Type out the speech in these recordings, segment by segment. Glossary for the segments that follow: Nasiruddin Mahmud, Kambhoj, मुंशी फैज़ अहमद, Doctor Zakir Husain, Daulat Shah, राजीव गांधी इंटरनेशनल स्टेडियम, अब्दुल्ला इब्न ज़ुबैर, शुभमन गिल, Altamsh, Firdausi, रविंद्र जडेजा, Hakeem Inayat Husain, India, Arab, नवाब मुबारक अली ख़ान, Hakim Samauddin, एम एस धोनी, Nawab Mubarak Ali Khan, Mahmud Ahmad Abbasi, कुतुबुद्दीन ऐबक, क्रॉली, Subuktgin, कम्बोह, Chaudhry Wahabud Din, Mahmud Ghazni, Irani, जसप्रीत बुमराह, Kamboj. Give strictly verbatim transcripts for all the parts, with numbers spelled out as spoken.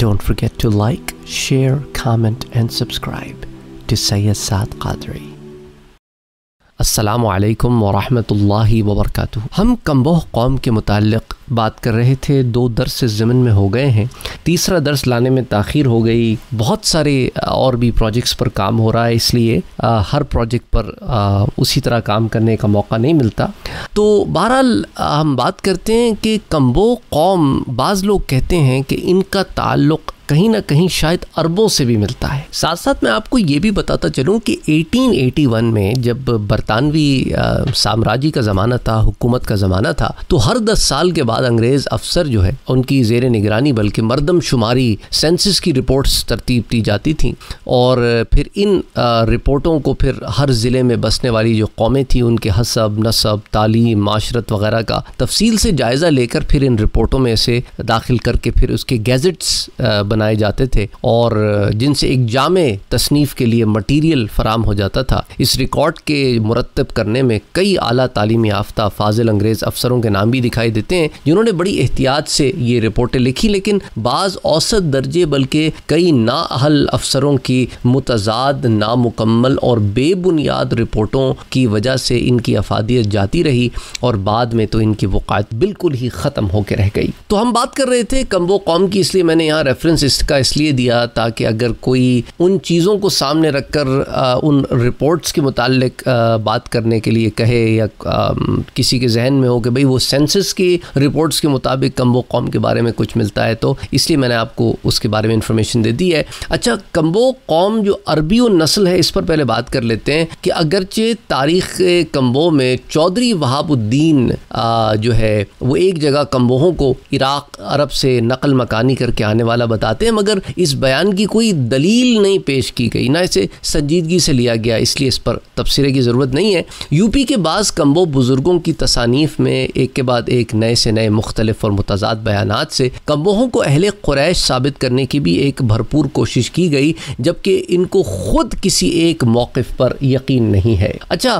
Don't forget to like, share, comment and subscribe to Syed Saad Qadri. अस्सलामुअलैकुम वरहमतुल्लाहि वबरकातुह। हम कम्बोह कौम के मुतालिक बात कर रहे थे। दो दर्स ज़मन में हो गए हैं, तीसरा दर्स लाने में ताख़ीर हो गई। बहुत सारे और भी प्रोजेक्ट्स पर काम हो रहा है, इसलिए आ, हर प्रोजेक्ट पर आ, उसी तरह काम करने का मौका नहीं मिलता। तो बहरहाल हम बात करते हैं कि कम्बोह कौम, बाज़ लोग कहते हैं कि इनका ताल्लुक़ कहीं ना कहीं शायद अरबों से भी मिलता है। साथ साथ मैं आपको ये भी बताता चलूँ कि अठारह सौ इक्यासी में जब बरतानवी साम्राज्य का ज़माना था, हुकूमत का ज़माना था, तो हर दस साल के बाद अंग्रेज़ अफसर जो है उनकी ज़ेर निगरानी बल्कि मरदमशुमारी सेंसस की रिपोर्ट्स तरतीब दी जाती थी और फिर इन रिपोर्टों को फिर हर ज़िले में बसने वाली जो कौमें थी उनके हसब नसब तालीम माशरत वगैरह का तफसील से जायज़ा लेकर फिर इन रिपोर्टों में से दाखिल करके फिर उसके गैजेट्स बनाए जाते थे और जिनसे एक जामे तसनीफ़ के लिए मटीरियल फराम हो जाता था। इस रिकॉर्ड के मुरतब करने में कई आला तालीम याफ्ता फाजिल अंग्रेज़ अफसरों के नाम भी दिखाई देते हैं जिन्होंने बड़ी एहतियात से ये रिपोर्टें लिखी, लेकिन बाज़ औसत दर्जे बल्कि कई नाअहल अफसरों की मुतजाद नामुकम्मल और बेबुनियाद रिपोर्टों की वजह से इनकी अफादियत जाती रही और बाद में तो इनकी वक़ायत बिल्कुल ही ख़त्म होकर रह गई। तो हम बात कर रहे थे कम्बो कौम की, इसलिए मैंने यहाँ रेफरेंस इसका इसलिए दिया ताकि अगर कोई उन चीज़ों को सामने रखकर उन रिपोर्ट्स के मुतालिक बात करने के लिए कहे या आ, किसी के जहन में हो कि भाई वो सेंसस की रिपोर्ट्स के मुताबिक कम्बो कौम के बारे में कुछ मिलता है, तो इसलिए मैंने आपको उसके बारे में इंफॉर्मेशन दे दी है। अच्छा, कम्बो कौम जो अरबी और नस्ल है, इस पर पहले बात कर लेते हैं कि अगरचे तारीख़ कम्बो में चौधरी वहाबुद्दीन जो है वो एक जगह कम्बोहों को इराक अरब से नकल मकानी करके आने वाला बता आते हैं, मगर इस बयान की कोई दलील नहीं पेश की गई, ना इसे संजीदगी से लिया गया, इसलिए इस पर तफसीरे की ज़रूरत नहीं है। यूपी के बाज़ कम्बो बुज़ुर्गों की तसानीफ में एक के बाद एक नए से नए मुख्तलिफ और मुतजाद बयानात से कम्बोहों को अहले कुरैश साबित करने की भी एक भरपूर कोशिश की गई, जबकि इनको ख़ुद किसी एक मौक़िफ़ पर यकीन नहीं है। अच्छा,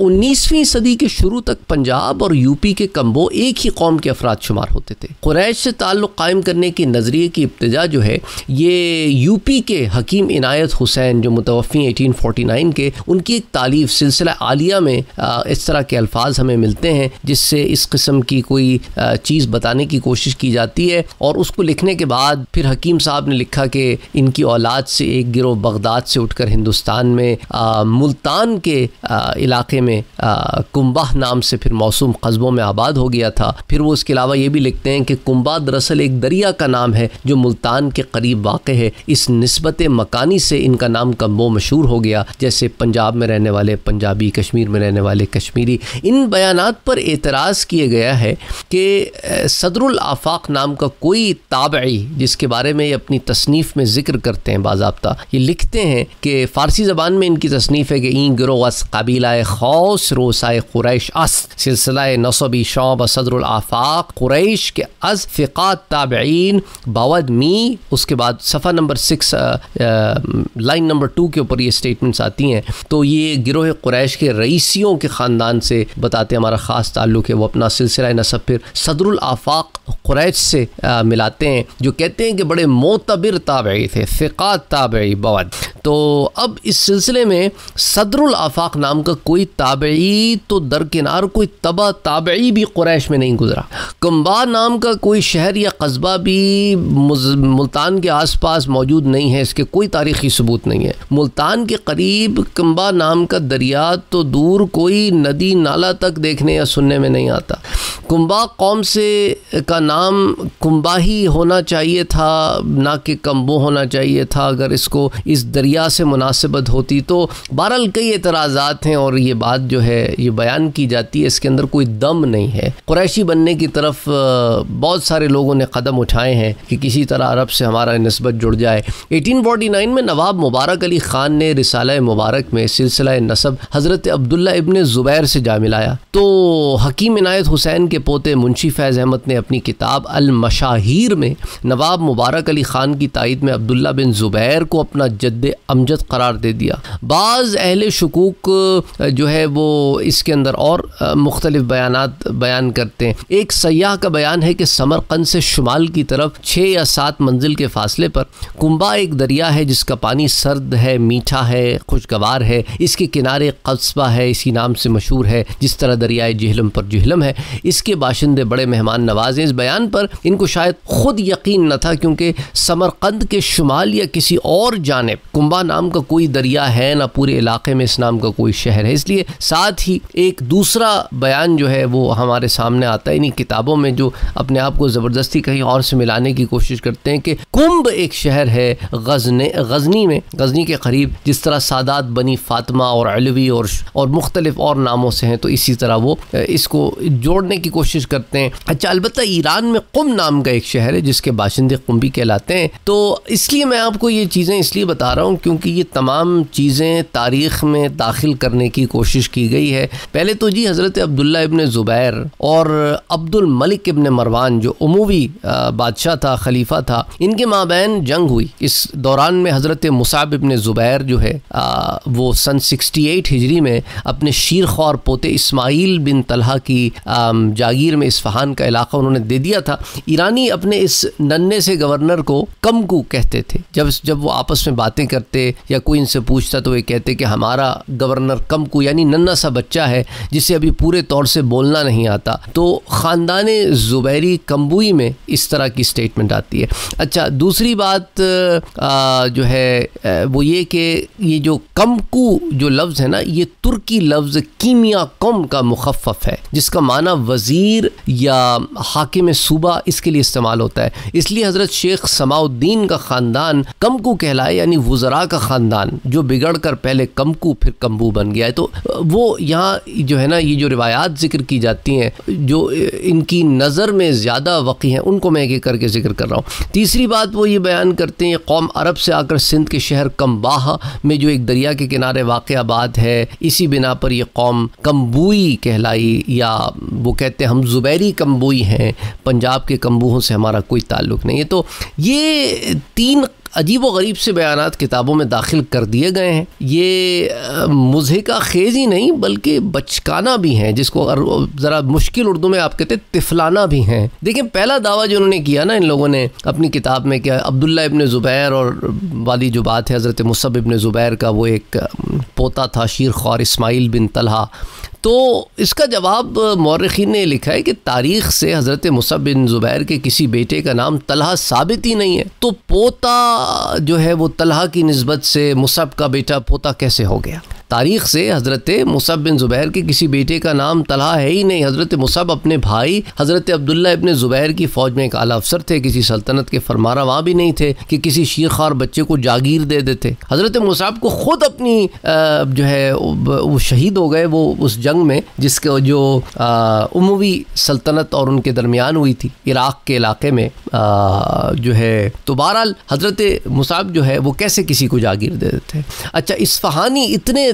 उन्नीसवीं सदी के शुरू तक पंजाब और यूपी के कम्बो एक ही कौम के अफराद शुमार होते थे। कुरैश से ताल्लुक़ कायम करने के नज़रिए की इब्तदा जो है ये यूपी के हकीम इनायत हुसैन जो मुतवफ़ी अठारह सौ उनचास के, उनकी एक तालीफ सिलसिला आलिया में आ, इस तरह के अल्फाज हमें मिलते हैं जिससे इस किस्म की कोई आ, चीज़ बताने की कोशिश की जाती है। और उसको लिखने के बाद फिर हकीम साहब ने लिखा कि इनकी औलाद से एक गिरोह बगदाद से उठकर हिंदुस्तान में आ, मुल्तान के आ, इलाके में आ, कुंबाह नाम से फिर मौसूम कस्बों में आबाद हो गया था। फिर वो इसके अलावा ये भी लिखते हैं कि कुंबाह दरअसल एक दरिया का नाम है जो मुल्तान के करीब वाक़ है। इस निस्बत मकानी से इनका नाम कम्बो मशहूर हो गया, जैसे पंजाब में रहने वाले पंजाबी, कश्मीर में रहने वाले कश्मीरी। इन बयानात पर एतराज़ किया गया है कि सदरुल आफ़ाक नाम का कोई ताबई, जिसके बारे में ये अपनी तसनीफ़ में ज़िक्र करते हैं बाज़ाब्ता, ये लिखते हैं कि फ़ारसी ज़बान में इनकी तसनीफ़ है कि इन गिरोस कबीला खौस रोसाए कुरैश अस सिलसिला नसबी शौब सदरुल आफ़ाक कुरैश के अस फ़िक़ात ताबईन बावद मी। उसके बाद सफ़ा number six line number two के ऊपर ये स्टेटमेंट्स आती हैं। तो ये गिरोह कुरैश के रईसियों के ख़ानदान से बताते हैं हमारा ख़ास ताल्लुक़ है। वो अपना सिलसिला नसब फिर सदरुल आफ़ाक कुरैश से आ, मिलाते हैं, जो कहते हैं कि बड़े मोतबर ताबई थे, फ़िक़ात ताबई बवाद। तो अब इस सिलसिले में सदरुल आफ़ाक नाम का कोई ताबई तो दरकिनार कोई तबा ताबई भी कुरैश में नहीं गुजरा। कुंबा नाम का कोई शहर या कस्बा भी मुल्तान के आसपास मौजूद नहीं है, इसके कोई तारीख़ी सबूत नहीं है। मुल्तान के करीब कम्बा नाम का दरिया तो दूर कोई नदी नाला तक देखने या सुनने में नहीं आता। कुंबा कौम से का नाम कुंबा ही होना चाहिए था, ना कि कम्बो होना चाहिए था, अगर इसको इस दरिया से मुनासिबत होती। तो बहरहाल कई एतराज़ात हैं और ये बात जो है ये बयान की जाती है, इसके अंदर कोई दम नहीं है। कुरैशी बनने की तरफ बहुत सारे लोगों ने कदम उठाए हैं कि किसी तरह अरब से हमारा नस्बत जुड़ जाए। अठारह सौ उनचास में नवाब मुबारक अली ख़ान ने रिसाला मुबारक में सिलसिला नसब हज़रत अब्दुल्ला इब्न ज़ुबैर से जा मिलाया। तो हकीम इनायत हुसैन के पोते मुंशी फैज़ अहमद ने अपनी किताब अल मशाहिर में नवाब मुबारक अली ख़ान की तायद में अब्दुल्ला बिन ज़ुबैर को अपना जद्द अमजद करार दे दिया। बाज़ अहले शकूक जो है वो इसके अंदर और मुख्तलिफ बयानात बयान करते हैं। एक सयाह का बयान है कि समरकंद से शुमाल की तरफ छः या सात मंजिल के फासले पर कुंबा एक दरिया है जिसका पानी सर्द है, मीठा है, खुशगवार है। इसके किनारे कस्बा है, इसी नाम से मशहूर है, जिस तरह दरियाए जहलम पर जहलम है। इसके बाशिंदे बड़े मेहमान नवाज हैं। इस बयान पर इनको शायद खुद यकीन न था, क्योंकि समरकंद के शुमाल या किसी और जानिब कुंबा नाम का कोई दरिया है ना पूरे इलाके में इस नाम का कोई शहर है। इसलिए साथ ही एक दूसरा बयान जो है वो हमारे सामने आता है, इन्हीं किताबों में जो अपने आप को ज़बरदस्ती कहीं और से मिलाने की कोशिश करते हैं, कि कुंभ एक शहर है गजने गजनी में, गजनी के करीब, जिस तरह सादात बनी फातिमा और अलवी और और मुख्तलिफ और नामों से हैं। तो इसी तरह वो इसको जोड़ने की कोशिश करते हैं। अच्छा, अलबत्ता ईरान में कुम नाम का एक शहर है जिसके बाशिंदे कुंबी कहलाते हैं। तो इसलिए मैं आपको ये चीज़ें इसलिए बता रहा हूँ क्योंकि ये तमाम चीज़ें तारीख़ में दाखिल करने की कोशिश की गई है। पहले तो जी हज़रत अब्दुल्ला इब्न ज़ुबैर और अब्दुल मलिक इब्न मरवान जो उमवी बादशाह था, खलीफा था, इनके माबैन जंग हुई। इस दौरान में हज़रत मुसाब इब्न ज़ुबैर जो है आ, वो सन अड़सठ हिजरी में अपने शीर ख्वार पोते इस्माइल बिन तलहा की आ, जागीर में इस्फहान का इलाका उन्होंने दे दिया था। ईरानी अपने इस नन्हे से गवर्नर को कमकू कहते थे। जब जब वो आपस में बातें करते या कोई इनसे पूछता तो वे कहते कि हमारा गवर्नर कमकू यानी नन्ना सा बच्चा है जिसे अभी पूरे तौर से बोलना नहीं आता। तो ख़ानदान ज़ुबैरी कम्बुई में इस तरह की स्टेटमेंट आती है। अच्छा, दूसरी बात आ, जो है वो ये कि ये जो कमकू जो लफ्ज़ है ना, ये तुर्की लफ्ज़ कीमिया कम का मुखफ़फ़ है जिसका माना वज़ीर या हाकिम सूबा इसके लिए इस्तेमाल होता है। इसलिए हज़रत शेख समाउद्दीन का ख़ानदान कमकू कहलाए, यानी वज़रा का ख़ानदान जो बिगड़ कर पहले कमकू फिर कम्बू बन गया है। तो वो यहाँ जो है ना, ये जो रिवायात ज़िक्र की जाती हैं जो इनकी नज़र में ज़्यादा वक़ी हैं, उनको मैं एक करके ज़िक्र कर रहा हूँ। तीसरी बात वो ये बयान करते हैं, कौम अरब से आकर सिंध के शहर कम्बाह में जो एक दरिया के किनारे वाक़ आबाद है, इसी बिना पर यह कौम कम्बुई कहलाई, या वो कहते हैं हम ज़ुबैरी कम्बुई हैं, पंजाब के कम्बूहों से हमारा कोई ताल्लुक़ नहीं है। तो ये तीन अजीब व गरीब से बयानात किताबों में दाखिल कर दिए गए हैं। ये मुज़हिका खेज़ ही नहीं बल्कि बचकाना भी हैं, जिसको ज़रा मुश्किल उर्दू में आप कहते तिफलाना भी हैं। देखिए, पहला दावा जो उन्होंने किया ना इन लोगों ने अपनी किताब में, क्या अब्दुल्ला इब्न ज़ुबैर और वाली जो बात है हज़रत मुसअब इब्न ज़ुबैर का, वो एक पोता था शीर ख्वार इस्माइल बिन तलहा। तो इसका जवाब मौरखीन ने लिखा है कि तारीख़ से हज़रत मुसअब बिन ज़ुबैर के किसी बेटे का नाम तलहा साबित ही नहीं है, तो पोता जो है वो तलहा की निस्बत से मुसअब का बेटा पोता कैसे हो गया? तारीख़ से हज़रत मुसअब बिन ज़ुबैर के किसी बेटे का नाम तलहा है ही नहीं। हज़रत मुसअब अपने भाई हज़रत अब्दुल्ला इब्न ज़ुबैर की फ़ौज में एक आला अफसर थे, किसी सल्तनत के फरमारा वहाँ भी नहीं थे कि किसी शीर ख्वार बच्चे को जागीर दे देते। हज़रत मुसअब को ख़ुद अपनी जो है वो शहीद हो गए वो उस जंग में जिसके जो उमवी सल्तनत और उनके दरमियान हुई थी इराक़ के इलाके में जो है। तो बहरहाल हज़रत मुसअब जो है वो कैसे किसी को जागीर दे देते? अच्छा, इस्फहानी इतने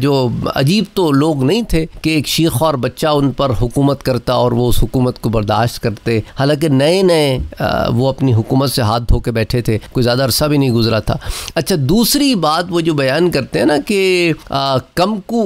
जो अजीब तो लोग नहीं थे कि एक शीर ख्वार बच्चा उन पर हुकूमत करता और वो उस हुकूमत को बर्दाश्त करते। हालांकि नए नए वो अपनी हुकूमत से हाथ धो के बैठे थे, कोई ज़्यादा अरसा भी नहीं गुजरा था। अच्छा, दूसरी बात वो जो बयान करते हैं ना कि कमकू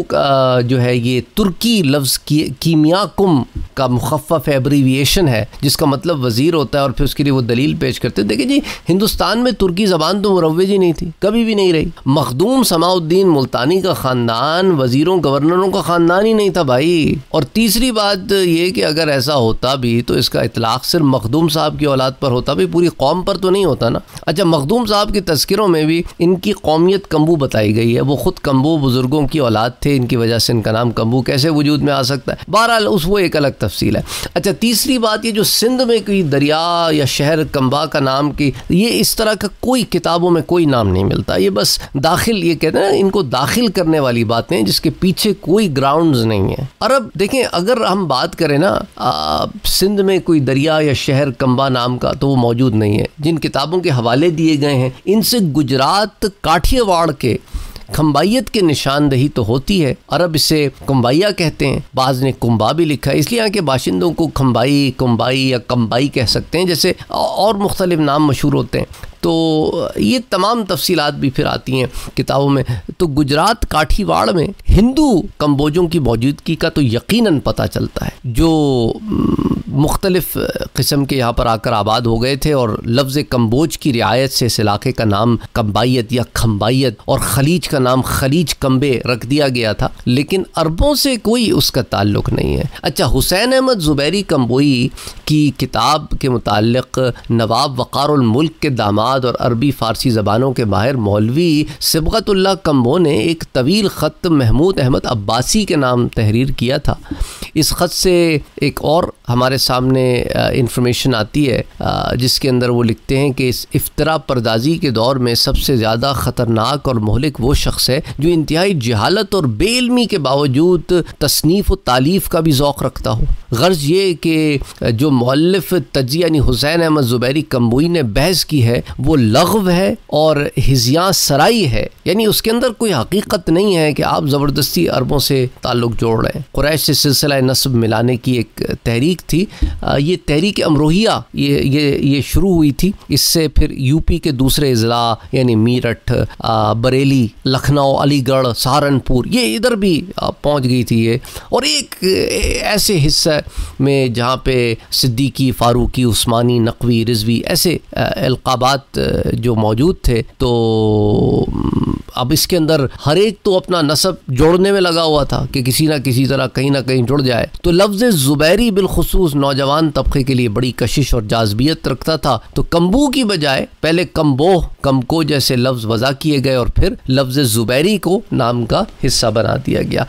जो है ये तुर्की लफ्ज़ की कीमिया कुम का मुखफ़फ़ एब्रीविएशन है जिसका मतलब वज़ीर होता है, और फिर उसके लिए वो दलील पेश करते। देखिए जी, हिंदुस्तान में तुर्की ज़बान तो मुरव्वज ही नहीं थी, कभी भी नहीं रही। मखदूम समाउद्दीन मुल्तानी का ख़ानदान वज़ीरों गवर्नरों का ख़ानदान ही नहीं था भाई। और तीसरी बात यह कि अगर ऐसा होता भी तो इसका इतलाक़ सिर्फ मखदूम साहब की औलाद पर होता, भी पूरी कौम पर तो नहीं होता ना। अच्छा, मखदूम साहब के तज़किरों में भी इनकी कौमियत कम्बू बताई गई है, वो ख़ुद कम्बू बुज़ुर्गों की औलाद थे, इनकी वजह से इनका नाम कम्बू कैसे वजूद में आ सकता है? बहरहाल उस वो एक अलग तफसील है। अच्छा, तीसरी बात ये जो सिंध में कोई दरिया या शहर कम्बा का नाम की, ये इस तरह का कोई किताबों में कोई नाम नहीं मिलता। ये बस दाखिल, ये कहते हैं ना इनको दाखिल करने वाली बातें जिसके पीछे कोई ग्राउंड्स नहीं है। और अब देखें, अगर हम बात करें ना आ, सिंध में कोई दरिया या शहर कम्बा नाम का, तो वो मौजूद नहीं है। जिन किताबों के हवाले दिए गए हैं इनसे गुजरात काठियावाड़ के खम्बाइत के निशानदही तो होती है। अरब इसे कुम्बाइया कहते हैं, बाज ने कुम्बा भी लिखा है, इसलिए यहाँ के बाशिंदों को खम्बाई, कुम्बाई या कम्बाई कह सकते हैं, जैसे और मुख्तलिफ नाम मशहूर होते हैं। तो ये तमाम तफसीलात भी फिर आती हैं किताबों में। तो गुजरात काठीवाड़ में हिंदू कंबोजों की मौजूदगी का तो यकीनन पता चलता है, जो मुख्तलिफ़ किस्म के यहाँ पर आकर आबाद हो गए थे, और लफ्ज़ कंबोज की रियायत से इस इलाके का नाम कंबाइत या खम्बाइत और खलीज का नाम खलीज कंबे रख दिया गया था, लेकिन अरबों से कोई उसका ताल्लुक नहीं है। अच्छा, हुसैन अहमद ज़ुबैरी कंबोई की किताब के मुतालिक नवाब वक़ारुल मुल्क के दामाद और अरबी फ़ारसी ज़बानों के माहिर मौलवी सिबगतुल्लाह कंबो ने एक तवील ख़त महमूद अहमद अब्बासी के नाम तहरीर किया था। इस ख़त से एक और हमारे सामने इंफॉर्मेशन आती है जिसके अंदर वो लिखते हैं कि इस इफ्तरा परदाजी के दौर में सबसे ज़्यादा ख़तरनाक और मोहलिक वो शख्स है जो इंतहाई जहालत और बेइल्मी के बावजूद तसनीफ़ व तालीफ़ का भी ज़ौक़ रखता हो। गर्ज़ ये कि जो मुअल्लिफ़ तज्ज़िया यानी हुसैन अहमद ज़ुबैरी कंबोई ने बहस की है वो लग़व है और हिज़ियाँ सराई है, यानी उसके अंदर कोई हकीकत नहीं है कि आप ज़बरदस्ती अरबों से ताल्लुक़ जोड़ रहे हैं। कुरैश से सिलसिला नस्ब मिलाने की एक तहरीक थी, ये तहरीक अमरोहिया ये ये ये शुरू हुई थी। इससे फिर यूपी के दूसरे अजला यानी मेरठ, बरेली, लखनऊ, अलीगढ़, सहारनपुर ये इधर भी पहुँच गई थी ये, और एक ऐसे हिस्से में जहाँ पे सिद्दीकी, फारूकी, उस्मानी, नकवी, रिजवी ऐसे अलकाबात जो मौजूद थे। तो अब इसके अंदर हर एक तो अपना नसब जोड़ने में लगा हुआ था कि किसी ना किसी तरह कहीं ना कहीं जुड़ जाए। तो लफ्ज़ ज़ुबैरी बिलखसूस नौजवान तबके के लिए बड़ी कशिश और जाज़बियत रखता था। तो कंबू की बजाय पहले कंबोह, कमको जैसे लफ्ज़ वज़ा किए गए और फिर लफ्ज़ ज़ुबैरी को नाम का हिस्सा बना दिया गया।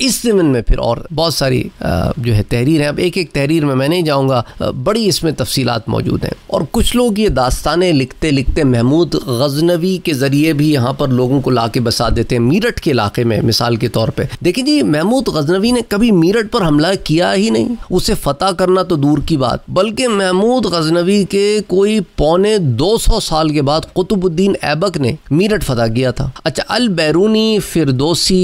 इस ज़मीन में फिर और बहुत सारी जो है तहरीर हैं। अब एक एक तहरीर में मैं नहीं जाऊँगा, बड़ी इसमें तफसीलात मौजूद हैं। और कुछ लोग ये दास्तानें लिखते लिखते महमूद गजनवी के ज़रिए भी यहाँ पर लोगों को ला के बसा देते हैं। मेरठ के इलाके में मिसाल के तौर पर देखिए जी, महमूद गजनवी ने कभी मेरठ पर हमला किया ही नहीं, उसे फ़तह करना तो दूर की बात, बल्कि महमूद गजनवी के कोई पौने दो सौ साल के बाद कुतुबुद्दीन ऐबक ने मेरठ फ़तह किया था। अच्छा, अल-बैरूनी, फिरदौसी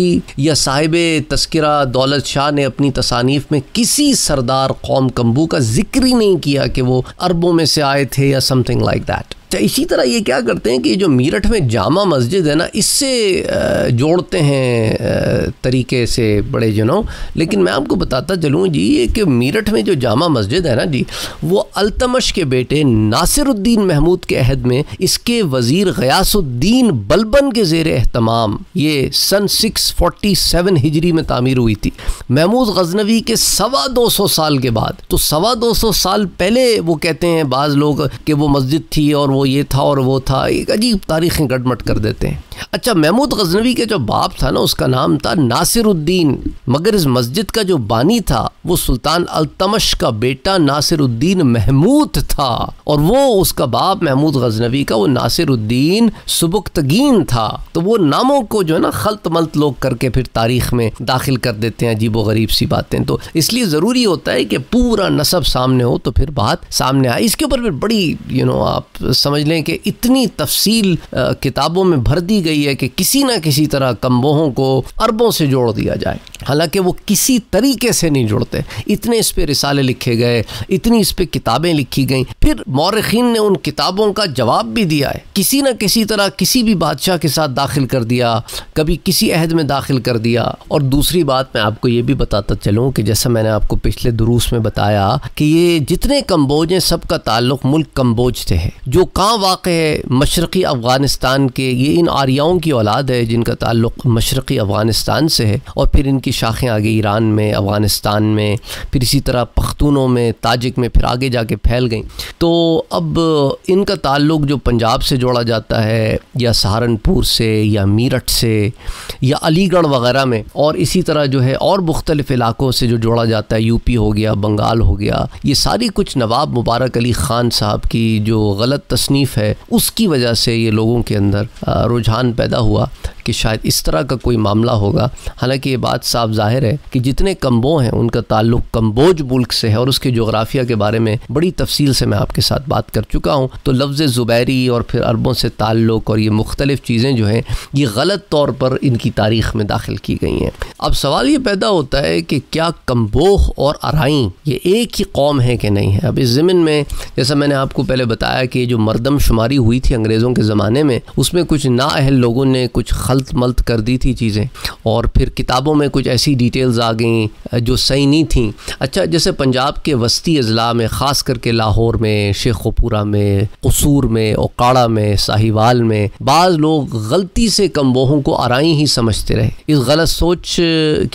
या साहिब तस्किरा दौलत शाह ने अपनी तसानीफ में किसी सरदार कौम कंबू का जिक्र ही नहीं किया कि वो अरबों में से आए थे या समथिंग लाइक दैट। इसी तरह ये क्या करते हैं कि जो मेरठ में जामा मस्जिद है ना, इससे जोड़ते हैं तरीके से बड़े जनों, लेकिन मैं आपको बताता चलूँ जी ये कि मेरठ में जो जामा मस्जिद है ना जी, वो अल्तमश के बेटे नासिरुद्दीन महमूद के अहद में इसके वज़ीर ग़ियासुद्दीन बलबन के ज़ेर एहतमाम ये सन सिक्स फोर्टी सेवन हिजरी में तामीर हुई थी, महमूद गजनवी के सवा दो सौ साल के बाद। तो सवा दो सौ साल पहले वो कहते हैं बाज़ लोग कि वो मस्जिद थी और वो ये था और वो था, एक अजीब तारीखें गड़मट कर देते हैं। अच्छा, महमूद गजनवी के जो बाप था ना उसका नाम था नासिरुद्दीन, मगर इस मस्जिद का जो बानी था वो सुल्तान अल्तमश का बेटा नासिरुद्दीन महमूद था, और वो उसका बाप महमूद गजनवी का वो नासिरुद्दीन सुबुक्तगीन था। तो वो नामों को जो है ना खलत मलत लोग करके फिर तारीख में दाखिल कर देते हैं, अजीब व गरीब सी बातें। तो इसलिए ज़रूरी होता है कि पूरा नसब सामने हो तो फिर बात सामने आए। इसके ऊपर फिर बड़ी यू नो आप समझ लें कि इतनी तफसील किताबों में भर दी गई है कि किसी ना किसी तरह कंबोहों को अरबों से जोड़ दिया जाए, हालांकि वो किसी तरीके से नहीं जोड़ते। इतने इस पर रिसाले लिखे गए, इतनी इस पर किताबें लिखी गई, फिर मौरखीन ने उन किताबों का जवाब भी दिया है, किसी न किसी तरह किसी भी बादशाह के साथ दाखिल कर दिया, कभी किसी अहद में दाखिल कर दिया। और दूसरी बात मैं आपको ये भी बताता चलूँ कि जैसा मैंने आपको पिछले दुरूस में बताया कि ये जितने कंबोज हैं सबका ताल्लुक़ मुल्क कंबोज से है, जो कहाँ वाक़ है मशरक़ी अफ़गानिस्तान के। ये इन आर्याओं की औलाद है जिनका ताल्लुक़ मशरक़ी अफ़गानिस्तान से है, और फिर इनकी शाखें आगे ईरान में, अफ़गानिस्तान में, फिर इसी तरह पख्तूनों में, ताजिक में, फिर आगे जाके फैल गई। तो अब इनका ताल्लुक़ जो पंजाब से जोड़ा जाता है या सहारनपुर से या मेरठ से या अलीगढ़ वग़ैरह में, और इसी तरह जो है और मुख्तलिफ़ इलाक़ों से जो जोड़ा जाता है, यूपी हो गया, बंगाल हो गया, ये सारी कुछ नवाब मुबारक अली ख़ान साहब की जो गलत तसनीफ़ है उसकी वजह से ये लोगों के अंदर रुझान पैदा हुआ कि शायद इस तरह का कोई मामला होगा। हालांकि ये बात साफ जाहिर है कि जितने कम्बो हैं उनका ताल्लुक कम्बोज मुल्क से है और उसके जोग्राफिया के बारे में बड़ी तफसील से मैं आपके साथ बात कर चुका हूँ। तो लफ्ज़ ज़ुबैरी और फिर अरबों से ताल्लुक़ और ये मुख्तलिफ़ चीज़ें जो हैं ये गलत तौर पर इनकी तारीख़ में दाखिल की गई हैं। अब सवाल ये पैदा होता है कि क्या कम्बोह और अराइन ये एक ही कौम है कि नहीं है। अब इस ज़मीन में जैसा मैंने आपको पहले बताया कि जो मरदम शुमारी हुई थी अंग्रेज़ों के ज़माने में उसमें कुछ नाअहल लोगों ने कुछ खलत मलत कर दी थी चीज़ें और फिर किताबों में कुछ ऐसी डिटेल्स आ गई जो सही नहीं थी। अच्छा, जैसे पंजाब के वस्ती अजला में ख़ास करके लाहौर में, शेखोपुरा में, कसूर में, ओकाड़ा में, साहिवाल में बाज़ लोग गलती से कम्बोहों को आराई ही समझते रहे। इस गलत सोच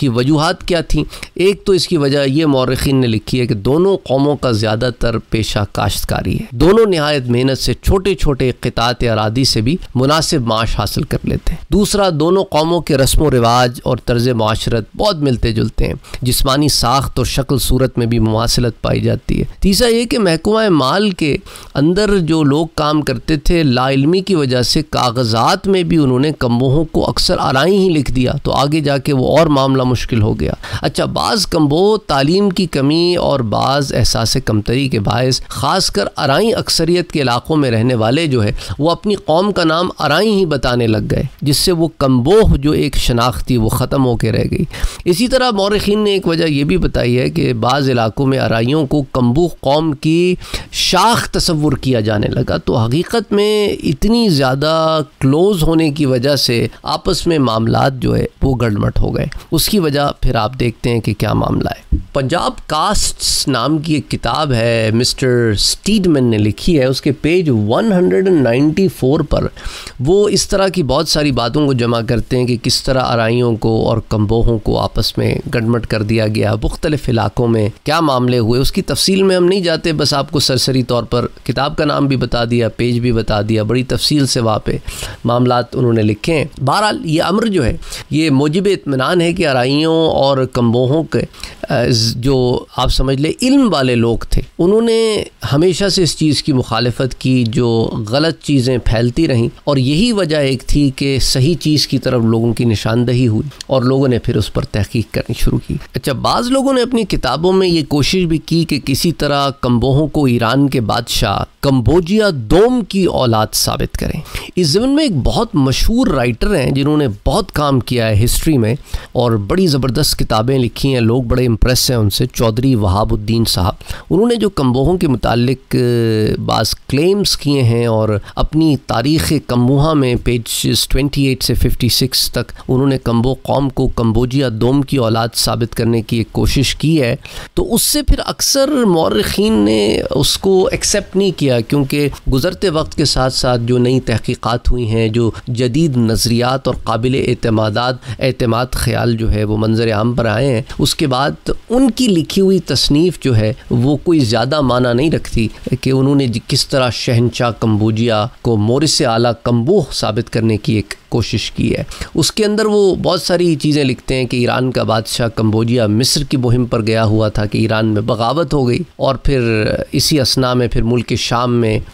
की वजूहत क्या थी? एक तो इसकी वजह ये मौरखीन ने लिखी है कि दोनों कौमों का ज़्यादातर पेशा काश्तकारी है, दोनों नहायत मेहनत से छोटे छोटे क़ितात आरादी से भी मुनासिब माश हासिल कर लेते हैं। दूसरा, दोनों कौमों के रस्म व रिवाज और तर्ज माशरत बहुत मिलते जुलते हैं, जिस्मानी साख्त और शक्ल सूरत में भी मुवासिलत पाई जाती है। तीसरा ये कि महकमा माल के अंदर जो लोग काम करते थे लाइल्मी की वजह से कागजात में भी उन्होंने कम्बोहों को अक्सर आराई ही लिख दिया तो आगे जाके वो और मामला मुश्किल हो गया। अच्छा, बाज़ कम्बोह तालीम की कमी और बाज़ एहसास कमतरी के बायस खासकर आराई अक्सरियत के इलाक़ों में रहने वाले जो है वो अपनी कौम का नाम आराई ही बताने लग गए, जिससे वो कम्बोह जो एक शनाख्त थी वो ख़त्म होकर रह गई। इसी तरह मौरखीन ने एक वजह यह भी बताई है कि बाज़ इलाक़ों में आराइयों को कम्बोह कौम की शाख तस्वुर किया जाने लगा तो हकीकत में इतनी ज़्यादा क्लोज़ होने की वजह से आपस में मामलात जो है वो गड़बड़ हो गए। उसकी वजह फिर आप देखते हैं कि क्या मामला है। पंजाब कास्ट्स नाम की एक किताब है, मिस्टर स्टीडमैन ने लिखी है, उसके पेज एक सौ चौरानवे पर वो इस तरह की बहुत सारी बातों को जमा करते हैं कि किस तरह आराइयों को और कम्बोहों को आपस में गडमट कर दिया गया, मुख्तलिफ़ इलाक़ों में क्या मामले हुए। उसकी तफसील में हम नहीं जाते, बस आपको सरसरी तौर पर किताब का नाम भी बता दिया, पेज भी बता दिया, बड़ी तफसील से वहाँ पे मामलात उन्होंने लिखे हैं। बहरहाल ये अमर जो है ये मुजिब इत्मीनान है कि आराइयों और कम्बोहों के जो आप समझ ले इल्म वाले लोग थे उन्होंने हमेशा से इस चीज़ की मुखालफत की जो गलत चीज़ें फैलती रहीं और यही वजह एक थी कि सही चीज़ की तरफ लोगों की निशानदही हुई और लोगों ने फिर उस पर तहकीक करनी शुरू की। अच्छा, बाज़ लोगों ने अपनी किताबों में ये कोशिश भी की कि किसी तरह कम्बोहों को ईरान के बादशाह कम्बोजिया दोम की औलाद साबित करें। इस ज़मीन में एक बहुत मशहूर राइटर हैं जिन्होंने बहुत काम किया है हिस्ट्री में और बड़ी ज़बरदस्त किताबें लिखी हैं, लोग बड़े इम्प्रेस हैं उनसे, चौधरी वहाबुद्दीन साहब। उन्होंने जो कम्बोहों के मुतालिक बाज़ क्लेम्स किए हैं और अपनी तारीख़ कम्बोहा में पेज अट्ठाईस से छप्पन तक उन्होंने कम्बो कौम को कम्बोजिया दोम की औलाद साबित करने की एक कोशिश की है, तो उससे फिर अक्सर मौरखीन ने उसको एक्सेप्ट नहीं किया क्योंकि गुज़रते वक्त के साथ साथ जो नई तहकीक़ात हुई हैं, जो जदीद नज़रियात और काबिल एतमादात एतमाद ख्याल जो है वो मंजर आम पर आए हैं, उसके बाद उनकी लिखी हुई तसनीफ़ जो है वो कोई ज़्यादा माना नहीं रखती कि उन्होंने किस तरह शहनशाह कम्बोजिया को मोरिस आला कम्बोह साबित करने की एक कोशिश की है। उसके अंदर वो बहुत सारी चीज़ें लिखते हैं कि ईरान का बादशाह कम्बोजिया मिस्र की मुहिम पर गया हुआ था कि ईरान में बगावत हो गई और फिर इसी असना में फिर मुल्क शाम में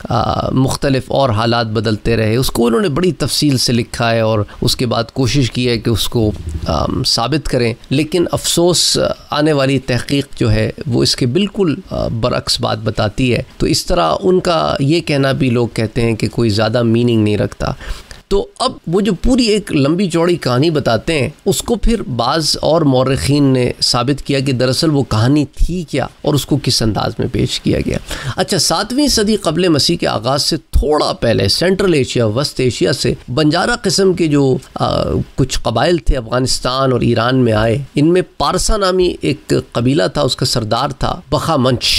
मुख्तलिफ और हालात बदलते रहे। उसको उन्होंने बड़ी तफसील से लिखा है और उसके बाद कोशिश की है कि उसको आ, साबित करें, लेकिन अफसोस आने वाली तहकीक जो है वो इसके बिल्कुल बरअक्स बात बताती है। तो इस तरह उनका ये कहना भी लोग कहते हैं कि कोई ज़्यादा मीनिंग नहीं रखता। तो अब वो जो पूरी एक लंबी चौड़ी कहानी बताते हैं उसको फिर बाज़ और मौरखीन ने साबित किया कि दरअसल वो कहानी थी क्या और उसको किस अंदाज में पेश किया गया। अच्छा, सातवीं सदी क़ब्ल मसीह के आगाज़ से थोड़ा पहले सेंट्रल एशिया, वस्त एशिया से बंजारा किस्म के जो आ, कुछ कबाइल थे अफ़गानिस्तान और ईरान में आए। इनमें पारसा नामी एक कबीला था, उसका सरदार था बखामंश।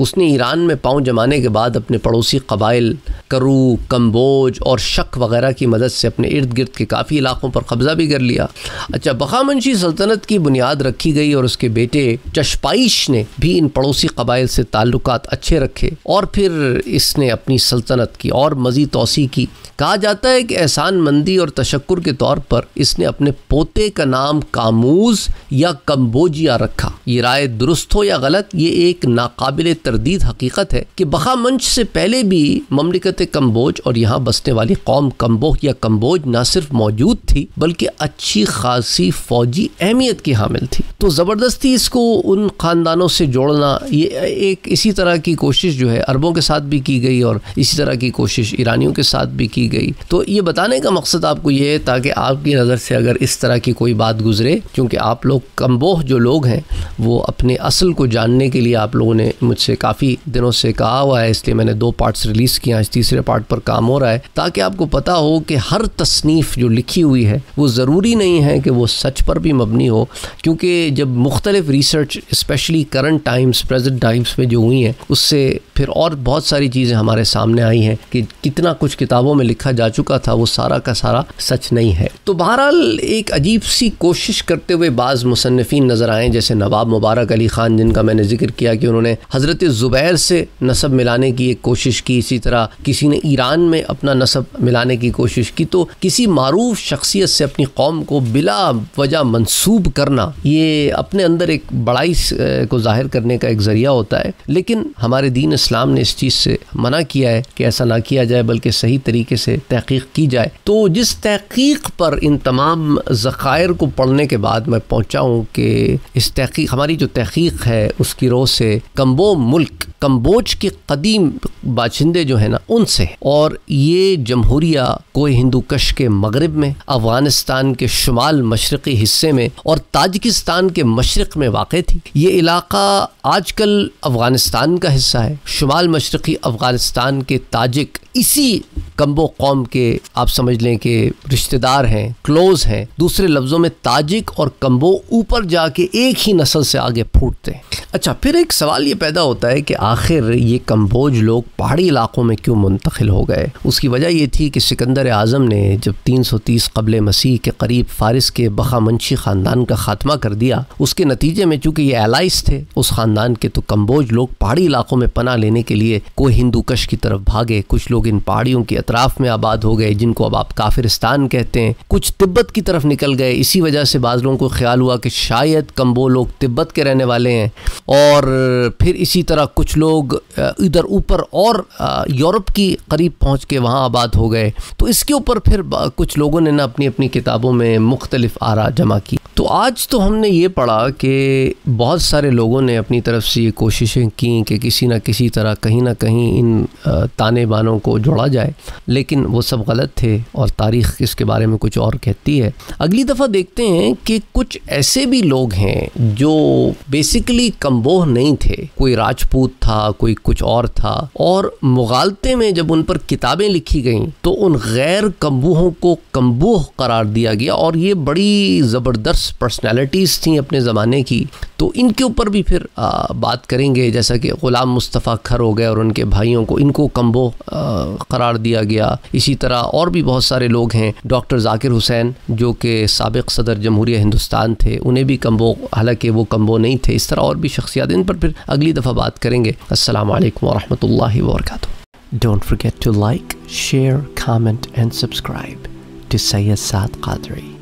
उसने ईरान में पाँव जमाने के बाद अपने पड़ोसी कबाइल करू, कम्बोज और शक वगैरह की मदद से अपने इर्द गिर्द के काफ़ी इलाक़ों पर कब्ज़ा भी कर लिया। अच्छा, बखामंशी सल्तनत की बुनियाद रखी गई और उसके बेटे चशपाइश ने भी इन पड़ोसी कबाइल से ताल्लुकात अच्छे रखे और फिर इसने अपनी सल्तनत मसरत की और मज़ीद तोसी की। कहा जाता है कि एहसान मंदी और तशक्कुर के तौर पर इसने अपने पोते का नाम कामूज या कंबोजिया रखा। ये राय दुरुस्त हो या गलत, ये एक नाकाबिल तरदीद हकीकत है कि बखामंच से पहले भी ममलिकत कंबोज और यहाँ बसने वाली कौम कंबोह या कंबोज ना सिर्फ मौजूद थी बल्कि अच्छी खासी फौजी अहमियत की हामिल थी। तो ज़बरदस्ती इसको उन ख़ानदानों से जोड़ना, ये एक इसी तरह की कोशिश जो है अरबों के साथ भी की गई और इसी तरह की कोशिश ईरानियों के साथ भी की गई। तो ये बताने का मकसद आपको ये है ताकि आपकी नज़र से अगर इस तरह की कोई बात गुजरे, क्योंकि आप लोग कंबोह जो लोग हैं वो अपने असल को जानने के लिए आप लोगों ने मुझसे काफ़ी दिनों से कहा हुआ है, इसलिए मैंने दो पार्ट्स रिलीज़ किए, आज तीसरे पार्ट पर काम हो रहा है, ताकि आपको पता हो कि हर तसनीफ़ जो लिखी हुई है वो ज़रूरी नहीं है कि वो सच पर भी मबनी हो, क्योंकि जब मुख्तलिफ़ research specially current times present times में जो हुई हैं उससे फिर और बहुत सारी चीज़ें हमारे सामने आई हैं कि कितना कुछ किताबों में लिखा जा चुका था वो सारा का सारा सच नहीं है। तो बहरहाल एक अजीब सी कोशिश करते हुए बाज़ मुसन्निफ़ीन नज़र आए, जैसे नवाब मुबारक अली ख़ान जिनका मैंने जिक्र किया कि उन्होंने हज़रत ज़ुबैर से नसब मिलाने की एक कोशिश की, इसी तरह किसी ने ईरान में अपना नसब मिलाने की कोशिश की। तो किसी मारूफ शख्सियत से अपनी कौम को बिला वजह मंसूब करना ये अपने अंदर एक बड़ाई को ज़ाहिर करने का एक ज़रिया होता है, लेकिन हमारे दीन इस्लाम ने इस चीज़ से मना किया है कि ऐसा ना किया जाए बल्कि सही तरीके से तहक़ीक़ की जाए। तो जिस तहक़ीक़ पर इन तमाम ज़ख़ायर को पढ़ने के बाद मैं पहुँचा हूँ कि इस तहक़ीक़, हमारी जो तहक़ीक़ है उसकी रोह से कंबो मुल्क, कंबोज के कदीम बाशिंदे जो है ना उनसे, और ये जमहूरिया कोई हिंदूकश के मगरब में, अफ़गानिस्तान के शुमाल मशरक़ी हिस्से में और ताजिकिस्तान के मशरक़ में वाक़ थी। ये इलाका आजकल अफ़गानिस्तान का हिस्सा है, शुमाल मशरक़ी अफ़गानिस्तान के ताजिक इसी कंबो कौम के आप समझ लें कि रिश्तेदार हैं, क्लोज़ हैं। दूसरे लफ्ज़ों में ताजिक और कंबो ऊपर जाके एक ही नस्ल से आगे फूटते हैं। अच्छा, फिर एक सवाल ये पैदा होता है कि आखिर ये कंबोज लोग पहाड़ी इलाक़ों में क्यों मुंतकिल हो गए? उसकी वजह ये थी कि सिकंदर आज़म ने जब तीन सौ तीस क़ब्ल मसीह के करीब फ़ारस के बखामंशी ख़ानदान का ख़ात्मा कर दिया, उसके नतीजे में चूँकि ये एलाइस थे उस ख़ानदान के, तो कंबोज लोग पहाड़ी इलाक़ों में पनाह लेने के लिए कोई हिंदूकश की तरफ भागे। कुछ लोग इन पहाड़ियों के अतराफ़ में आबाद हो गए जिनको अब आप काफिरिस्तान कहते हैं, कुछ तिब्बत की तरफ निकल गए। इसी वजह से बाज़ लोगों को ख्याल हुआ कि शायद कंबो लोग तिब्बत के रहने वाले हैं, और फिर इसी तरह कुछ लोग इधर ऊपर और यूरोप की करीब पहुँच के वहाँ आबाद हो गए। तो इसके ऊपर फिर कुछ लोगों ने ना अपनी अपनी किताबों में मुख्तलिफ आरा जमा की। तो आज तो हमने ये पढ़ा कि बहुत सारे लोगों ने अपनी तरफ से ये कोशिशें की कि किसी न किसी तरह कहीं ना कहीं इन ताने बानों को जोड़ा जाए, लेकिन वो सब गलत थे और तारीख़ इसके बारे में कुछ और कहती है। अगली दफ़ा देखते हैं कि कुछ ऐसे भी लोग हैं जो बेसिकली कंबोह नहीं थे, कोई राजपूत था, कोई कुछ और था, और मुगालते में जब उन पर किताबें लिखी गईं तो उन गैर कंबोहों को कंबोह करार दिया गया, और ये बड़ी ज़बरदस्त पर्सनैलिटीज़ थी अपने ज़माने की। तो इनके ऊपर भी फिर आ, बात करेंगे, जैसा कि ग़ुलाम मुस्तफ़ा खर हो गए और उनके भाइयों को, इनको कंबोह करार दिया गया। इसी तरह और भी बहुत सारे लोग हैं, डॉक्टर ज़ाकिर हुसैन जो कि साबिक़ सदर जमहूरिया हिंदुस्तान थे, उन्हें भी कंबो, हालांकि वो कंबो नहीं थे। इस तरह और भी शख्सियात, इन पर फिर अगली दफ़ा बात करेंगे। अस्सलाम वालेकुम वरहमतुल्लाहि वबरकातुहू। Don't forget to like, share, comment and subscribe to Syed Saad Qadri.